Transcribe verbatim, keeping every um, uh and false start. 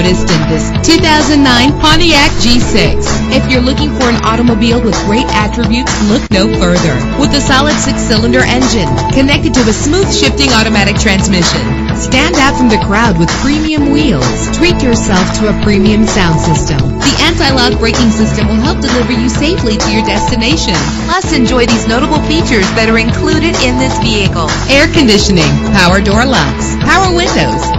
noticed in this two thousand nine Pontiac G six. If you're looking for an automobile with great attributes, look no further. With a solid six-cylinder engine connected to a smooth shifting automatic transmission, stand out from the crowd with premium wheels. Treat yourself to a premium sound system. The anti-lock braking system will help deliver you safely to your destination. Plus, enjoy these notable features that are included in this vehicle: air conditioning, power door locks, power windows,